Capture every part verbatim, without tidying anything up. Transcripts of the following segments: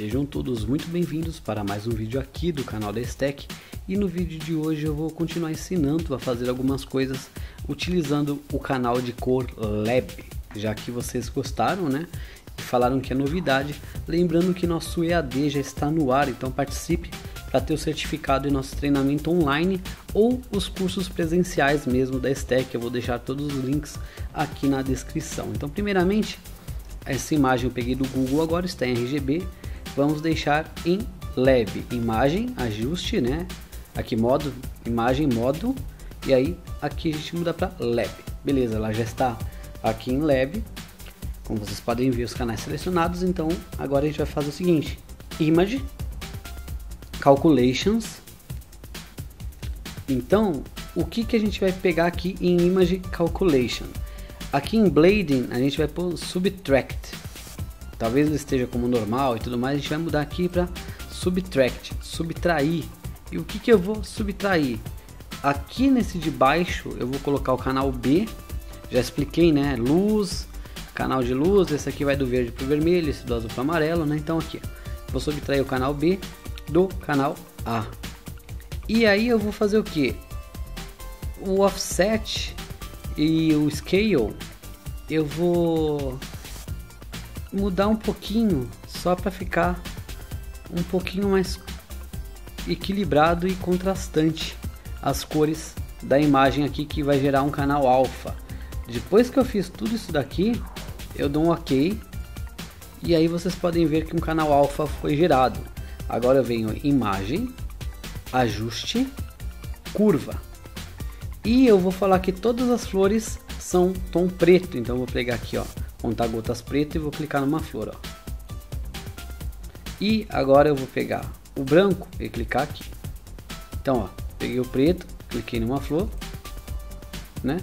Sejam todos muito bem-vindos para mais um vídeo aqui do canal da Estech, e no vídeo de hoje eu vou continuar ensinando a fazer algumas coisas utilizando o canal de cor Lab, já que vocês gostaram, né? E falaram que é novidade, lembrando que nosso E A D já está no ar, então participe para ter o certificado em nosso treinamento online ou os cursos presenciais mesmo da Estech. Eu vou deixar todos os links aqui na descrição. Então, primeiramente, essa imagem eu peguei do Google, agora está em R G B, vamos deixar em Lab, imagem, ajuste, né? Aqui modo, imagem, modo, e aí aqui a gente muda para Lab. Beleza, ela já está aqui em Lab, como vocês podem ver os canais selecionados. Então agora a gente vai fazer o seguinte: Image, Calculations. Então o que que a gente vai pegar aqui em Image Calculation? Aqui em Blading a gente vai pôr Subtract, talvez ele esteja como normal e tudo mais, a gente vai mudar aqui para Subtract, subtrair. E o que que eu vou subtrair? Aqui nesse de baixo eu vou colocar o canal B, já expliquei, né? Luz, canal de luz, esse aqui vai do verde para o vermelho, esse do azul para o amarelo, né? Então aqui vou subtrair o canal B do canal A. E aí eu vou fazer o que? O offset e o scale eu vou mudar um pouquinho, só para ficar um pouquinho mais equilibrado e contrastante as cores da imagem aqui, que vai gerar um canal alfa. Depois que eu fiz tudo isso daqui, eu dou um OK, e aí vocês podem ver que um canal alfa foi gerado. Agora eu venho em imagem, ajuste, curva, e eu vou falar que todas as flores são tom preto. Então eu vou pegar aqui, ó, conta-gotas preto, e vou clicar numa flor, ó. E agora eu vou pegar o branco e clicar aqui. Então, ó, peguei o preto, cliquei numa flor, né?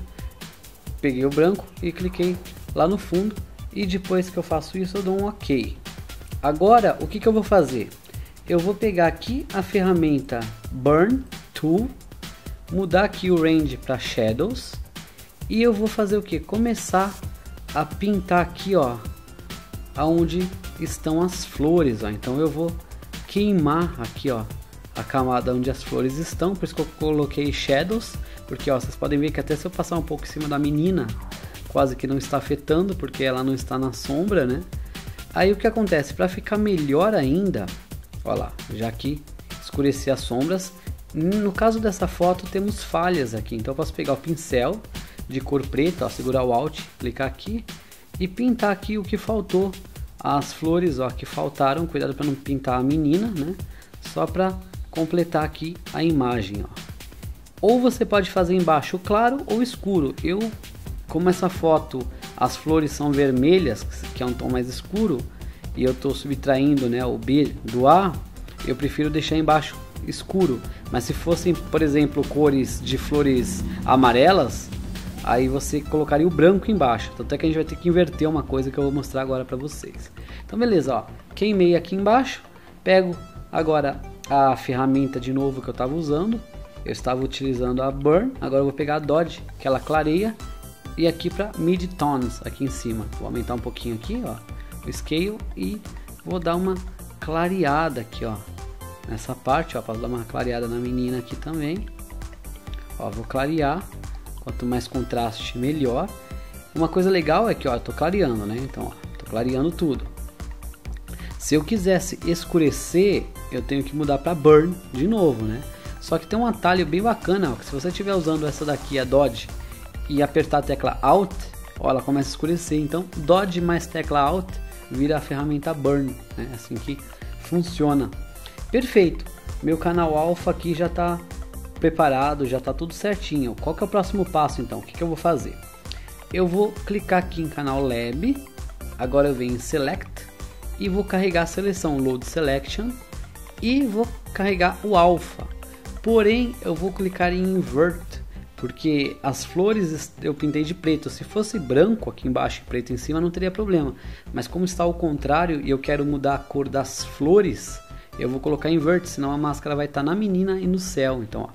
Peguei o branco e cliquei lá no fundo, e depois que eu faço isso eu dou um OK. Agora o que que eu vou fazer? Eu vou pegar aqui a ferramenta Burn Tool, mudar aqui o Range para Shadows, e eu vou fazer o que? Começar a pintar aqui, ó, aonde estão as flores, ó. Então eu vou queimar aqui, ó, a camada onde as flores estão, por isso que eu coloquei Shadows, porque, ó, vocês podem ver que até se eu passar um pouco em cima da menina, quase que não está afetando, porque ela não está na sombra, né? Aí o que acontece? Para ficar melhor ainda, ó lá, já que escureci as sombras, no caso dessa foto temos falhas aqui, então eu posso pegar o pincel de cor preta, ó, segurar o Alt, clicar aqui e pintar aqui o que faltou, as flores, ó, que faltaram. Cuidado para não pintar a menina, né? Só para completar aqui a imagem, ó. Ou você pode fazer embaixo claro ou escuro. Eu, como essa foto as flores são vermelhas, que é um tom mais escuro, e eu estou subtraindo, né, o B do A, eu prefiro deixar embaixo escuro. Mas se fossem, por exemplo, cores de flores amarelas, aí você colocaria o branco embaixo. Então até que a gente vai ter que inverter uma coisa que eu vou mostrar agora para vocês. Então beleza, ó, queimei aqui embaixo, pego agora a ferramenta de novo que eu estava usando. Eu estava utilizando a Burn, agora eu vou pegar a Dodge, que ela clareia, e aqui para Mid Tones, aqui em cima. Vou aumentar um pouquinho aqui, ó, o Scale, e vou dar uma clareada aqui, ó, nessa parte, ó, para dar uma clareada na menina aqui também. Ó, vou clarear. Quanto mais contraste, melhor. Uma coisa legal é que, ó, eu tô clareando, né? Então, ó, tô clareando tudo. Se eu quisesse escurecer, eu tenho que mudar para Burn de novo, né? Só que tem um atalho bem bacana, ó, que se você estiver usando essa daqui, a Dodge, e apertar a tecla Alt, ó, ela começa a escurecer. Então, Dodge mais tecla Alt vira a ferramenta Burn, né? Assim que funciona. Perfeito. Meu canal alfa aqui já tá preparado, já está tudo certinho. Qual que é o próximo passo então? O que que eu vou fazer? Eu vou clicar aqui em canal Lab, agora eu venho em Select e vou carregar a seleção Load Selection e vou carregar o alfa. Porém eu vou clicar em Invert, porque as flores eu pintei de preto. Se fosse branco aqui embaixo e preto em cima não teria problema, mas como está ao contrário e eu quero mudar a cor das flores, eu vou colocar Invert, senão a máscara vai estar tá na menina e no céu. Então, ó,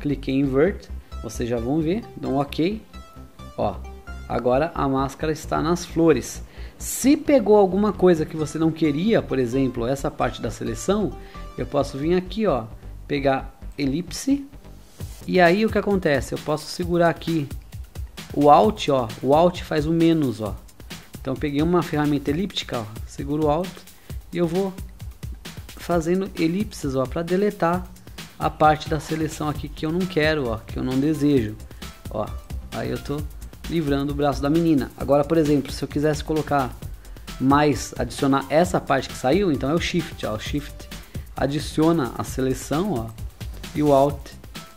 cliquei em Invert, vocês já vão ver, dou um OK, ó, Agora a máscara está nas flores. Se pegou alguma coisa que você não queria, por exemplo, essa parte da seleção, eu posso vir aqui, ó, pegar elipse, e aí o que acontece? Eu posso segurar aqui o Alt, ó, o Alt faz o menos, ó. Então eu peguei uma ferramenta elíptica, ó, seguro o Alt e eu vou fazendo elipses, ó, para deletar a parte da seleção aqui que eu não quero, ó, que eu não desejo, ó. Aí eu tô livrando o braço da menina. Agora, por exemplo, se eu quisesse colocar mais, adicionar essa parte que saiu, então é o Shift, ó, o Shift adiciona a seleção, ó, e o Alt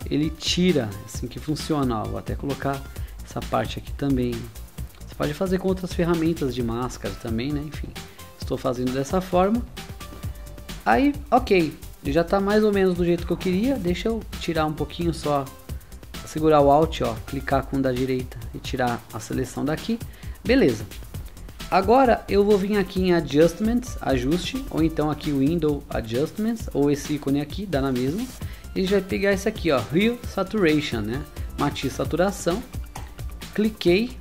ele tira, assim que funciona, ó. Vou até colocar essa parte aqui também. Você pode fazer com outras ferramentas de máscara também, né? Enfim, estou fazendo dessa forma. Aí, ok, já tá mais ou menos do jeito que eu queria. Deixa eu tirar um pouquinho só, segurar o Alt, ó, clicar com o da direita e tirar a seleção daqui. Beleza. Agora eu vou vir aqui em Adjustments, ajuste, ou então aqui Window Adjustments, ou esse ícone aqui, dá na mesma. E a gente vai pegar esse aqui, ó, Hue Saturation, né? Matiz saturação. Cliquei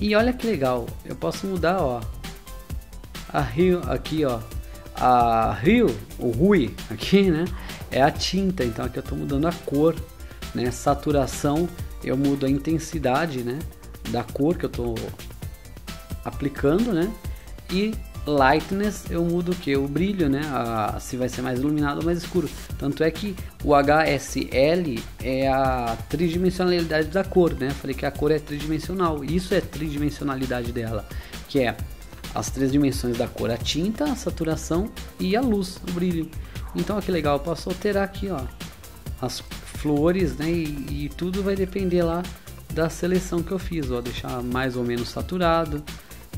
e olha que legal, eu posso mudar, ó, a Hue aqui, ó, a Hue, o Rui aqui, né? É a tinta, então aqui eu tô mudando a cor, né? Saturação, eu mudo a intensidade, né, da cor que eu tô aplicando, né? E lightness eu mudo o que? O brilho, né? A, se vai ser mais iluminado ou mais escuro. Tanto é que o H S L é a tridimensionalidade da cor, né? Falei que a cor é tridimensional. Isso é tridimensionalidade dela, que é as três dimensões da cor: a tinta, a saturação e a luz, o brilho. Então, olha que legal, eu posso alterar aqui, ó, as flores, né? E, e tudo vai depender lá da seleção que eu fiz, ó, deixar mais ou menos saturado,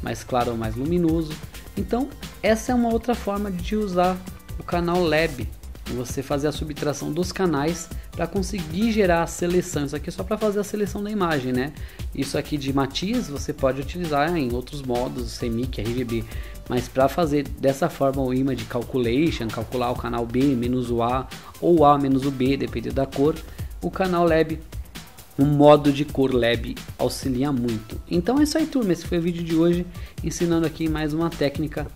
mais claro ou mais luminoso. Então essa é uma outra forma de usar o canal Lab, você fazer a subtração dos canais para conseguir gerar a seleção. Isso aqui é só para fazer a seleção da imagem, né? Isso aqui de matiz você pode utilizar em outros modos, C M Y K, R G B, mas para fazer dessa forma o Image Calculation, calcular o canal B menos o A ou A menos o B, dependendo da cor, o canal Lab, o modo de cor Lab, auxilia muito. Então é isso aí, turma, esse foi o vídeo de hoje, ensinando aqui mais uma técnica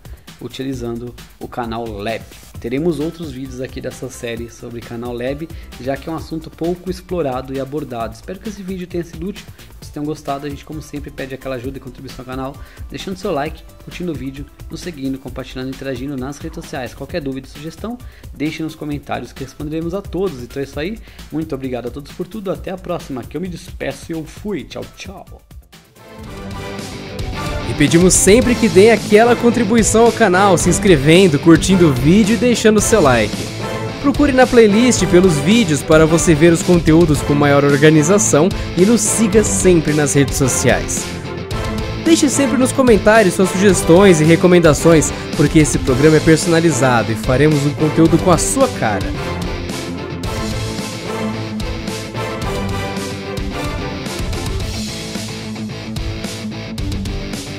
utilizando o canal Lab. Teremos outros vídeos aqui dessa série sobre canal Lab, já que é um assunto pouco explorado e abordado. Espero que esse vídeo tenha sido útil, se tenham gostado. A gente, como sempre, pede aquela ajuda e contribuição ao canal, deixando seu like, curtindo o vídeo, nos seguindo, compartilhando e interagindo nas redes sociais. Qualquer dúvida e sugestão, deixe nos comentários que responderemos a todos. Então é isso aí, muito obrigado a todos por tudo, até a próxima, que eu me despeço e eu fui, tchau, tchau. Pedimos sempre que deem aquela contribuição ao canal, se inscrevendo, curtindo o vídeo e deixando seu like. Procure na playlist pelos vídeos para você ver os conteúdos com maior organização e nos siga sempre nas redes sociais. Deixe sempre nos comentários suas sugestões e recomendações, porque esse programa é personalizado e faremos um conteúdo com a sua cara.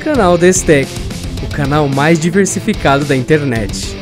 Canal da Estech, o canal mais diversificado da internet.